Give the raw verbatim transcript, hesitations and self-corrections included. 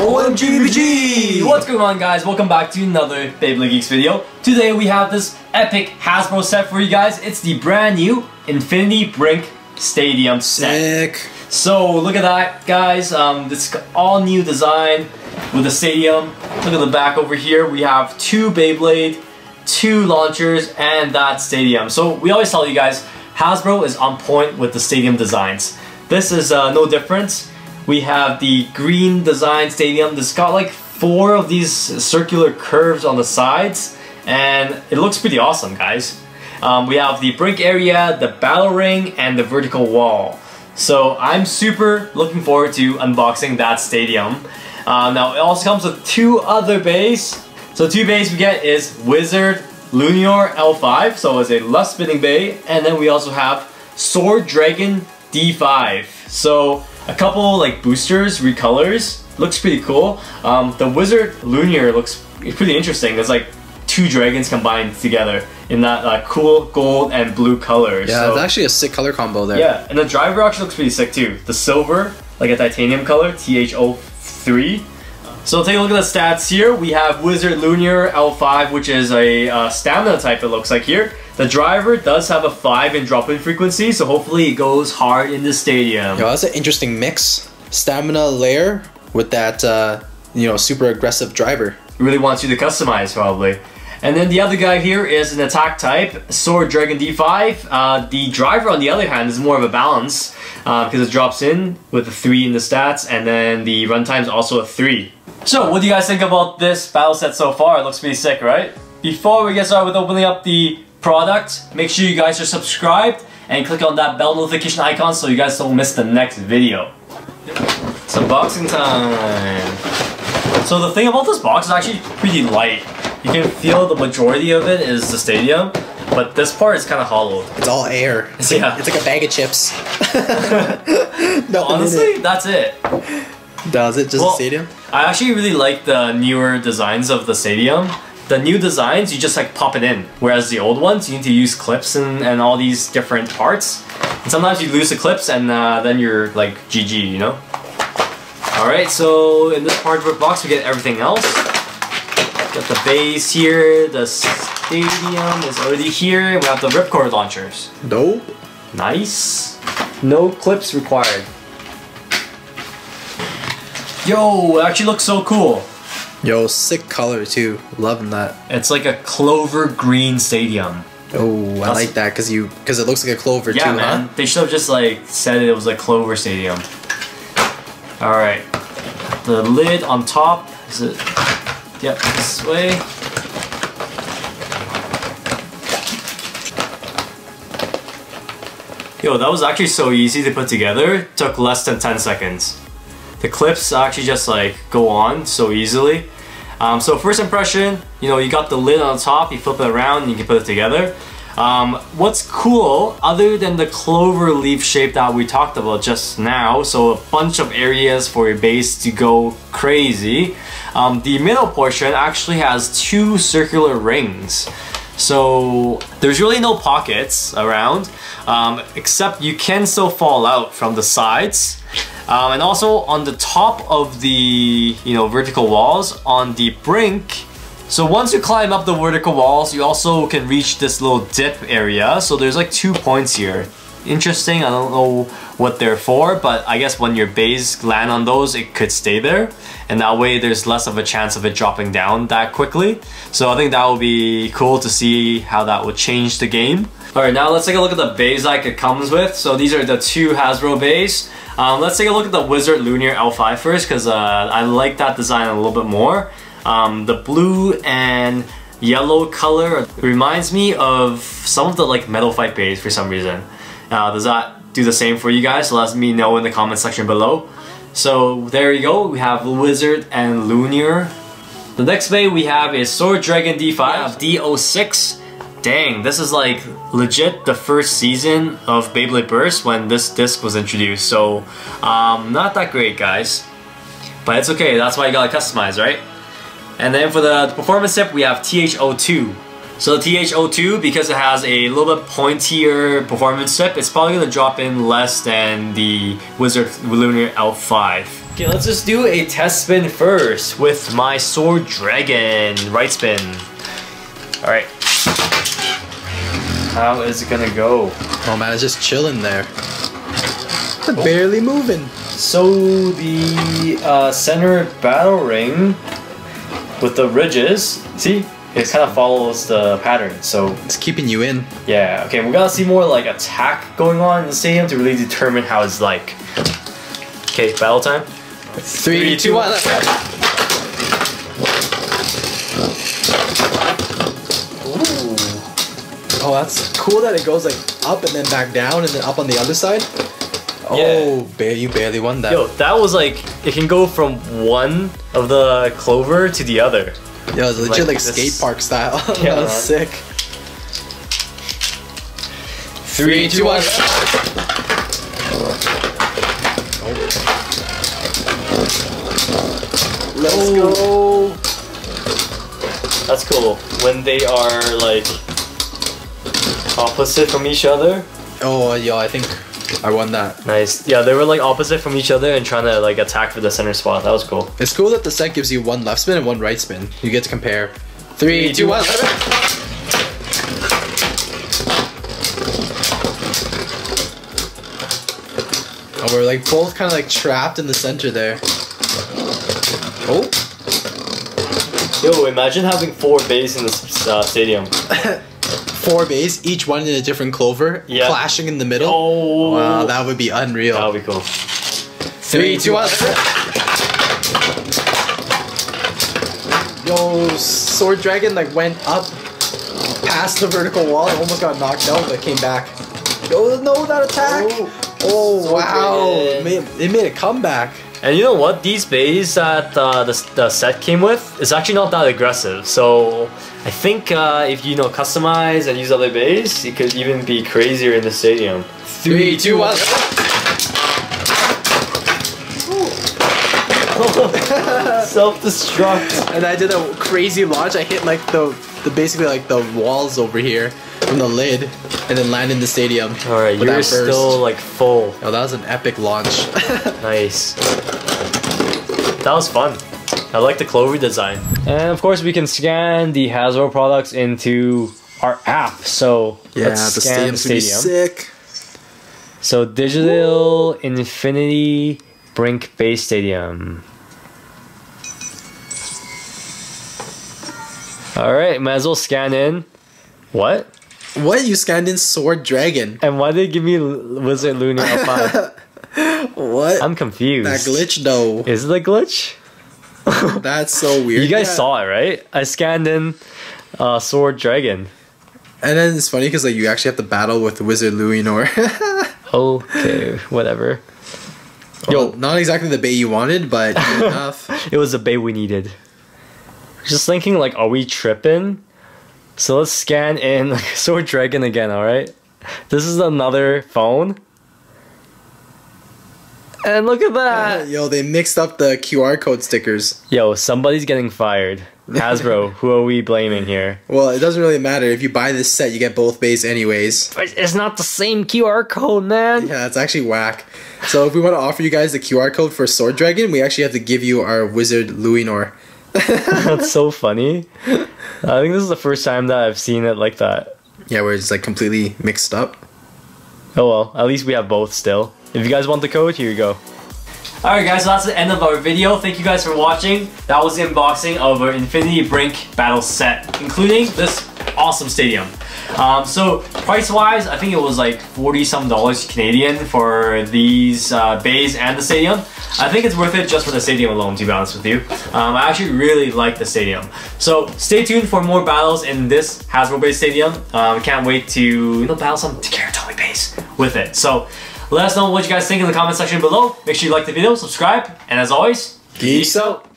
O M G B G! What's going on, guys? Welcome back to another Beyblade Geeks video. Today we have this epic Hasbro set for you guys. It's the brand new Infinity Brink Stadium set. Sick. So look at that, guys. Um, this all new design with the stadium. Look at the back over here. We have two Beyblade, two launchers, and that stadium. So we always tell you guys, Hasbro is on point with the stadium designs. This is uh, no different. We have the green design stadium. This got like four of these circular curves on the sides, and it looks pretty awesome, guys. Um, we have the brink area, the battle ring, and the vertical wall. So I'm super looking forward to unboxing that stadium. Uh, now it also comes with two other bays. So two bays we get is Wizard Luinor L five, so it's a left spinning bay, and then we also have Sword Dragon D five. So a couple like boosters, recolors, looks pretty cool. Um, the Wizard Luinor looks pretty interesting. It's like two dragons combined together in that uh, cool gold and blue color. Yeah, so it's actually a sick color combo there. Yeah, and the driver actually looks pretty sick too. The silver, like a titanium color, T H zero three. So take a look at the stats here. We have Wizard Luinor L five, which is a uh, stamina type, it looks like here. The driver does have a five in drop-in frequency, so hopefully it goes hard in the stadium. Yo, that's an interesting mix. Stamina layer with that uh, you know, super aggressive driver. Really wants you to customize, probably. And then the other guy here is an attack type, Sword Dragon D five. Uh, the driver, on the other hand, is more of a balance, because uh, it drops in with a three in the stats, and then the runtime is also a three. So, what do you guys think about this battle set so far? It looks pretty sick, right? Before we get started with opening up the product, make sure you guys are subscribed and click on that bell notification icon so you guys don't miss the next video. It's unboxing time! So the thing about this box is actually pretty light. You can feel the majority of it is the stadium, but this part is kind of hollowed. It's all air. It's, yeah. like, it's like a bag of chips. Honestly, it. that's it. Does it just well, the stadium? I actually really like the newer designs of the stadium. The new designs, you just like pop it in. Whereas the old ones, you need to use clips and, and all these different parts. And sometimes you lose the clips and uh, then you're like G G, you know? Alright, so in this cardboard box, we get everything else. Got the base here, the stadium is already here. We have the ripcord launchers. Nope. Nice. No clips required. Yo, it actually looks so cool. Yo, sick color too. Loving that. It's like a clover green stadium. Oh, I like that because you because it looks like a clover yeah, too, man. Huh? They should have just like said it was a clover stadium. All right, the lid on top is it? Yep, this way. Yo, that was actually so easy to put together. It took less than ten seconds. The clips actually just like go on so easily. Um, so first impression, you know, you got the lid on the top, you flip it around and you can put it together. Um, what's cool, other than the clover leaf shape that we talked about just now, so a bunch of areas for your base to go crazy, um, the middle portion actually has two circular rings. So there's really no pockets around, um, except you can still fall out from the sides. Um, and also on the top of the you know vertical walls on the brink. So once you climb up the vertical walls, you also can reach this little dip area. So there's like two points here. Interesting. I don't know what they're for, but I guess when your base land on those, it could stay there, and that way there's less of a chance of it dropping down that quickly. So I think that would be cool to see how that would change the game. All right, now let's take a look at the bays like it comes with. So these are the two Hasbro bays. Um, let's take a look at the Wizard Luinor L five first, because uh, I like that design a little bit more. Um, the blue and yellow color reminds me of some of the like Metal Fight bays for some reason. Uh, does that do the same for you guys? So let me know in the comment section below. So there you go, we have Wizard and Luinor. The next bay we have is Sword Dragon D five, D oh six. Dang, this is like legit the first season of Beyblade Burst when this disc was introduced, so um, not that great, guys. But it's okay, that's why you gotta customize, right? And then for the performance tip, we have T H zero two. So the T H zero two, because it has a little bit pointier performance tip, it's probably going to drop in less than the Wizard Luinor L five. Okay, let's just do a test spin first with my Sword Dragon right spin. Alright. How is it going to go? Oh man, it's just chilling there. It's oh. barely moving. So the uh, center battle ring with the ridges, see? It kind of follows the pattern, so it's keeping you in. Yeah. Okay, we're gonna see more like attack going on in the stadium to really determine how it's like. Okay, battle time. Three, Three two, one. Ooh. Oh, that's cool that it goes like up and then back down and then up on the other side. Yeah. Oh, you barely won that. Yo, that was like it can go from one of the clover to the other. Yo, it was legit like, like skate this... park style. Yeah, that was sick. Three, two, one. Let's go. That's cool. When they are like opposite from each other. Oh, yo, I think I won that. Nice. Yeah, they were like opposite from each other and trying to like attack for the center spot. That was cool. It's cool that the set gives you one left spin and one right spin. You get to compare. Three, Three two, two, one. Oh, we're like both kind of like trapped in the center there. Oh. Yo, imagine having four bays in this uh, stadium. Four bays, each one in a different clover, yep. Clashing in the middle. Oh. Wow, that would be unreal. That would be cool. Three, Three two, one. Yo, Sword Dragon like went up past the vertical wall, and almost got knocked out, but came back. Oh no, that attack! Oh, oh wow, it made, it made a comeback. And you know what? These bays that uh, the, the set came with is actually not that aggressive. So I think uh, if you, you know customize and use other bays, it could even be crazier in the stadium. Three, Three two, one. Self-destruct. And I did a crazy launch. I hit like the, the basically like the walls over here from the lid, and then land in the stadium. All right, you're still like full. Oh, that was an epic launch. Nice. That was fun. I like the clover design. And of course we can scan the Hasbro products into our app. So yeah, let's the scan stadium's the stadium. Sick. So digital Whoa. Infinity Brink Base Stadium. All right, might as well scan in. What? What? You scanned in Sword Dragon. And why did it give me Wizard Luinor L five? What? I'm confused. That glitch though. Is it a glitch? That's so weird. You guys yeah. saw it, right? I scanned in uh, Sword Dragon. And then it's funny because like you actually have to battle with Wizard Luinor. Okay, whatever. Well, yo, not exactly the bay you wanted, but enough. It was the bay we needed. Just thinking, like, are we tripping? So let's scan in Sword Dragon again. All right, this is another phone. And look at that! Uh, yo, they mixed up the Q R code stickers. Yo, somebody's getting fired. Hasbro, who are we blaming here? Well, it doesn't really matter. If you buy this set, you get both bays anyways. But it's not the same Q R code, man! Yeah, it's actually whack. So if we want to offer you guys the Q R code for Sword Dragon, we actually have to give you our Wizard Luinor. That's so funny. I think this is the first time that I've seen it like that. Yeah, where it's like completely mixed up. Oh well, at least we have both still. If you guys want the code, here you go. Alright guys, so that's the end of our video. Thank you guys for watching. That was the unboxing of our Infinity Brink Battle set, including this awesome stadium. Um, so price-wise, I think it was like forty some dollars Canadian for these uh, bays and the stadium. I think it's worth it just for the stadium alone, to be honest with you. Um, I actually really like the stadium. So stay tuned for more battles in this Hasbro-based stadium. Um, can't wait to you know, battle some Takara Tomy base with it. So let us know what you guys think in the comment section below. Make sure you like the video, subscribe, and as always, peace out.